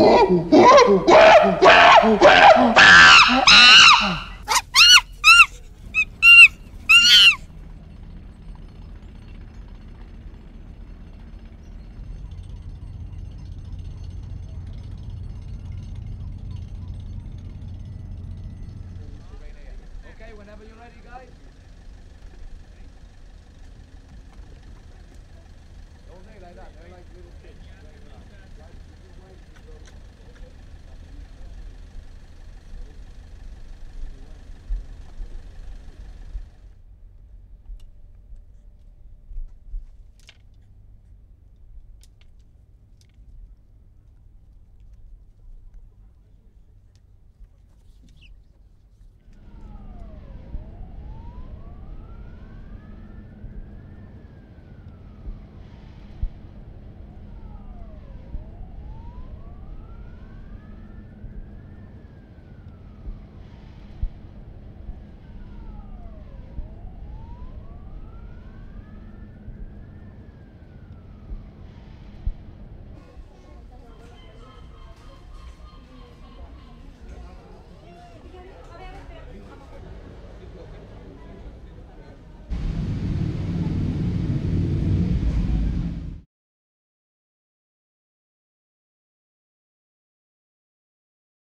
Okay, whenever you're ready, guys. Don't say like that, they're like little kids.